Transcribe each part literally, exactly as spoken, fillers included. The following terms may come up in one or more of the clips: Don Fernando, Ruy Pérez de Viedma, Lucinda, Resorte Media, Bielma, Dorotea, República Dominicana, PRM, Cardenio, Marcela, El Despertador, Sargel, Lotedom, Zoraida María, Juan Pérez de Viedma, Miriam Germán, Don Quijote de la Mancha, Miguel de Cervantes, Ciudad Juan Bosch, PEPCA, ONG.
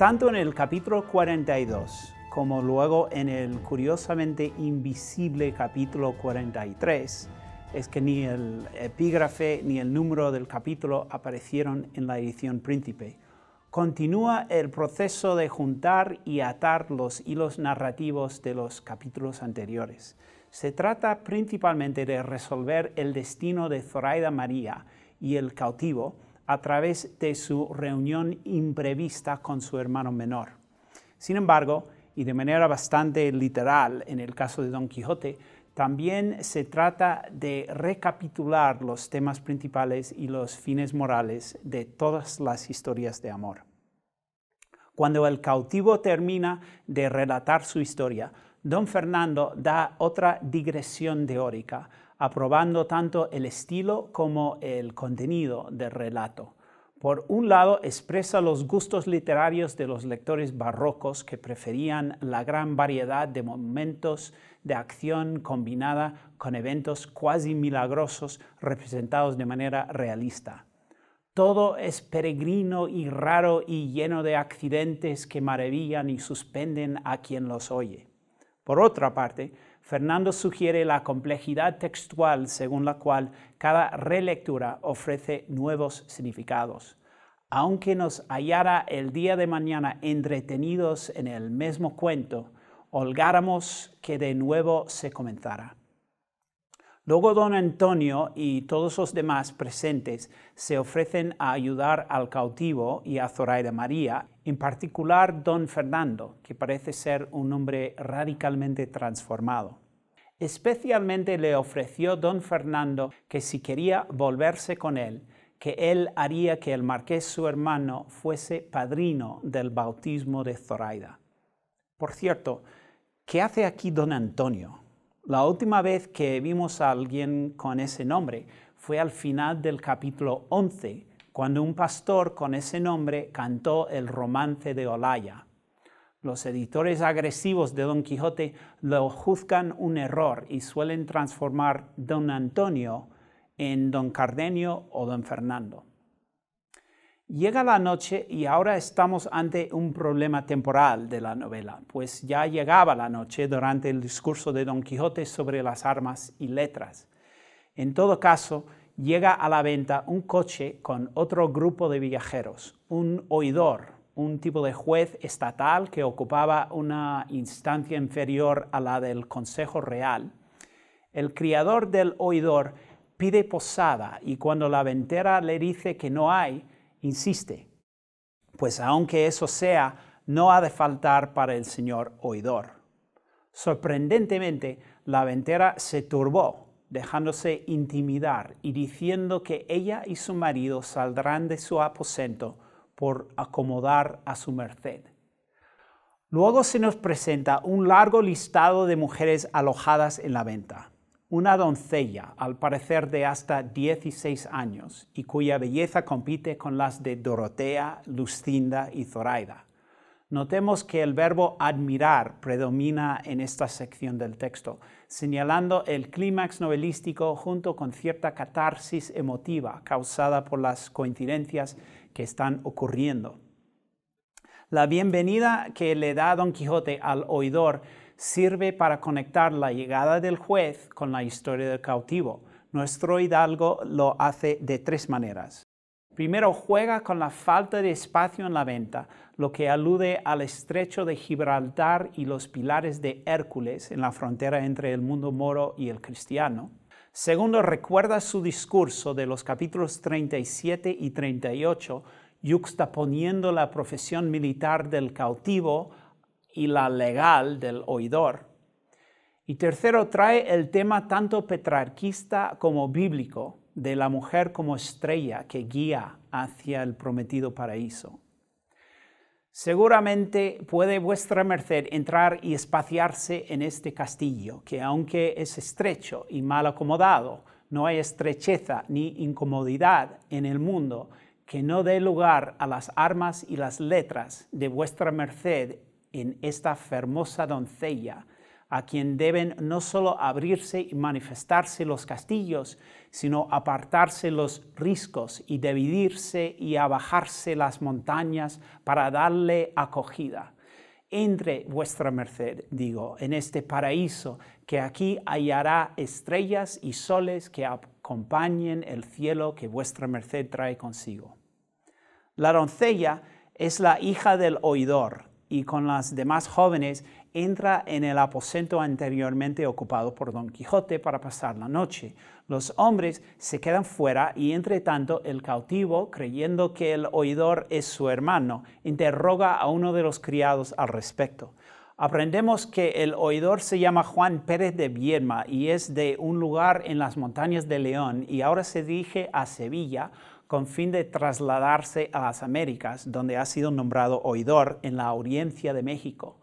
Tanto en el capítulo cuarenta y dos como luego en el curiosamente invisible capítulo cuarenta y tres, es que ni el epígrafe ni el número del capítulo aparecieron en la edición Príncipe. Continúa el proceso de juntar y atar los hilos narrativos de los capítulos anteriores. Se trata principalmente de resolver el destino de Zoraida María y el cautivo a través de su reunión imprevista con su hermano menor. Sin embargo, y de manera bastante literal en el caso de Don Quijote, también se trata de recapitular los temas principales y los fines morales de todas las historias de amor. Cuando el cautivo termina de relatar su historia, Don Fernando da otra digresión teórica, aprobando tanto el estilo como el contenido del relato. Por un lado, expresa los gustos literarios de los lectores barrocos que preferían la gran variedad de momentos de acción combinada con eventos cuasi milagrosos representados de manera realista. Todo es peregrino y raro y lleno de accidentes que maravillan y suspenden a quien los oye. Por otra parte, Fernando sugiere la complejidad textual según la cual cada relectura ofrece nuevos significados. Aunque nos hallara el día de mañana entretenidos en el mismo cuento, holgáramos que de nuevo se comenzara. Luego don Antonio y todos los demás presentes se ofrecen a ayudar al cautivo y a Zoraida María, en particular don Fernando, que parece ser un hombre radicalmente transformado. Especialmente le ofreció don Fernando que si quería volverse con él, que él haría que el marqués su hermano fuese padrino del bautismo de Zoraida. Por cierto, ¿qué hace aquí don Antonio? La última vez que vimos a alguien con ese nombre fue al final del capítulo once, cuando un pastor con ese nombre cantó el romance de Olalla. Los editores agresivos de Don Quijote lo juzgan un error y suelen transformar Don Antonio en Don Cardenio o Don Fernando. Llega la noche y ahora estamos ante un problema temporal de la novela, pues ya llegaba la noche durante el discurso de Don Quijote sobre las armas y letras. En todo caso, llega a la venta un coche con otro grupo de viajeros, un oidor, un tipo de juez estatal que ocupaba una instancia inferior a la del Consejo Real. El criador del oidor pide posada y cuando la ventera le dice que no hay, insiste, pues aunque eso sea, no ha de faltar para el señor oidor. Sorprendentemente, la ventera se turbó, dejándose intimidar y diciendo que ella y su marido saldrán de su aposento por acomodar a su merced. Luego se nos presenta un largo listado de mujeres alojadas en la venta. Una doncella, al parecer de hasta dieciséis años, y cuya belleza compite con las de Dorotea, Lucinda y Zoraida. Notemos que el verbo admirar predomina en esta sección del texto, señalando el clímax novelístico junto con cierta catarsis emotiva causada por las coincidencias que están ocurriendo. La bienvenida que le da Don Quijote al oidor sirve para conectar la llegada del juez con la historia del cautivo. Nuestro hidalgo lo hace de tres maneras. Primero, juega con la falta de espacio en la venta, lo que alude al estrecho de Gibraltar y los pilares de Hércules en la frontera entre el mundo moro y el cristiano. Segundo, recuerda su discurso de los capítulos treinta y siete y treinta y ocho, yuxtaponiendo la profesión militar del cautivo y la legal del oidor. Y tercero, trae el tema tanto petrarquista como bíblico de la mujer como estrella que guía hacia el prometido paraíso. Seguramente puede vuestra merced entrar y espaciarse en este castillo, que aunque es estrecho y mal acomodado, no hay estrecheza ni incomodidad en el mundo que no dé lugar a las armas y las letras de vuestra merced en esta hermosa doncella, a quien deben no solo abrirse y manifestarse los castillos, sino apartarse los riscos y dividirse y abajarse las montañas para darle acogida. Entre vuestra merced, digo, en este paraíso, que aquí hallará estrellas y soles que acompañen el cielo que vuestra merced trae consigo. La doncella es la hija del oidor, y con las demás jóvenes entra en el aposento anteriormente ocupado por Don Quijote para pasar la noche. Los hombres se quedan fuera y, entre tanto, el cautivo, creyendo que el oidor es su hermano, interroga a uno de los criados al respecto. Aprendemos que el oidor se llama Juan Pérez de Viedma y es de un lugar en las montañas de León y ahora se dirige a Sevilla, con fin de trasladarse a las Américas, donde ha sido nombrado oidor en la audiencia de México.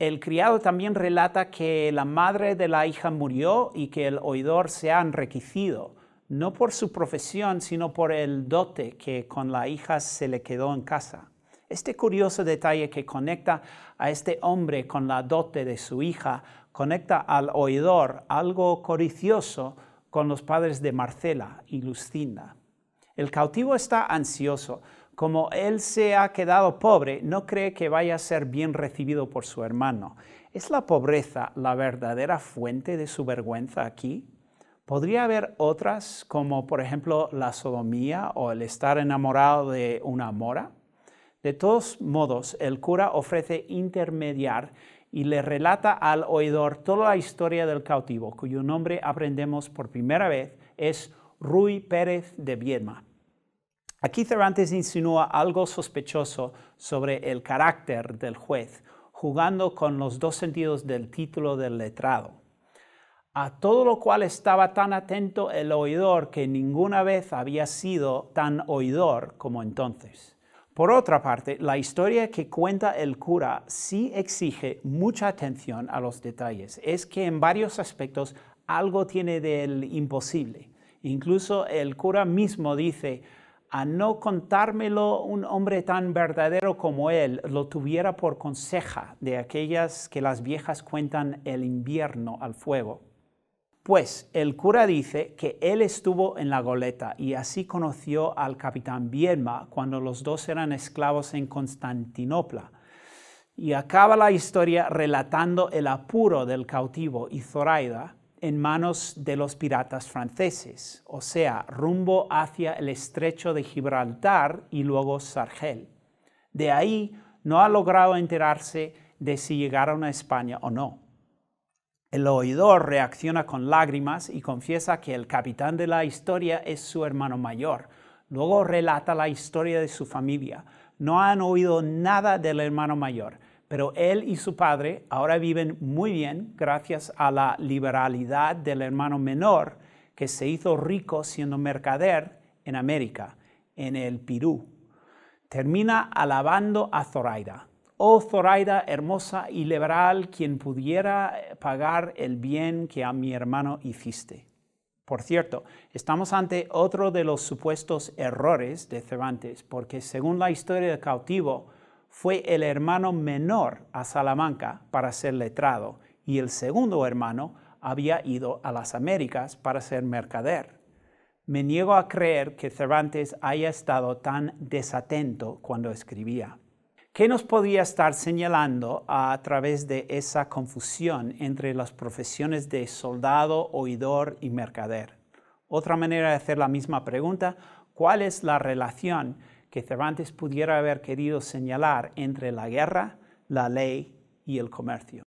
El criado también relata que la madre de la hija murió y que el oidor se ha enriquecido, no por su profesión, sino por el dote que con la hija se le quedó en casa. Este curioso detalle que conecta a este hombre con la dote de su hija, conecta al oidor, algo codicioso, con los padres de Marcela y Lucinda. El cautivo está ansioso. Como él se ha quedado pobre, no cree que vaya a ser bien recibido por su hermano. ¿Es la pobreza la verdadera fuente de su vergüenza aquí? ¿Podría haber otras, como por ejemplo la sodomía o el estar enamorado de una mora? De todos modos, el cura ofrece intermediar y le relata al oidor toda la historia del cautivo, cuyo nombre aprendemos por primera vez es Ruy Pérez de Viedma. Aquí Cervantes insinúa algo sospechoso sobre el carácter del juez, jugando con los dos sentidos del título del letrado. A todo lo cual estaba tan atento el oidor que ninguna vez había sido tan oidor como entonces. Por otra parte, la historia que cuenta el cura sí exige mucha atención a los detalles. Es que en varios aspectos algo tiene del imposible. Incluso el cura mismo dice, a no contármelo un hombre tan verdadero como él, lo tuviera por conseja de aquellas que las viejas cuentan el invierno al fuego. Pues el cura dice que él estuvo en la goleta y así conoció al capitán Bielma cuando los dos eran esclavos en Constantinopla. Y acaba la historia relatando el apuro del cautivo y Zoraida, en manos de los piratas franceses, o sea, rumbo hacia el estrecho de Gibraltar y luego Sargel. De ahí no ha logrado enterarse de si llegaron a España o no. El oidor reacciona con lágrimas y confiesa que el capitán de la historia es su hermano mayor. Luego relata la historia de su familia. No han oído nada del hermano mayor. Pero él y su padre ahora viven muy bien gracias a la liberalidad del hermano menor que se hizo rico siendo mercader en América, en el Perú. Termina alabando a Zoraida. Oh Zoraida hermosa y liberal, quien pudiera pagar el bien que a mi hermano hiciste. Por cierto, estamos ante otro de los supuestos errores de Cervantes, porque según la historia del cautivo, fue el hermano menor a Salamanca para ser letrado y el segundo hermano había ido a las Américas para ser mercader. Me niego a creer que Cervantes haya estado tan desatento cuando escribía. ¿Qué nos podía estar señalando a través de esa confusión entre las profesiones de soldado, oidor y mercader? Otra manera de hacer la misma pregunta, ¿cuál es la relación que Cervantes pudiera haber querido señalar entre la guerra, la ley y el comercio?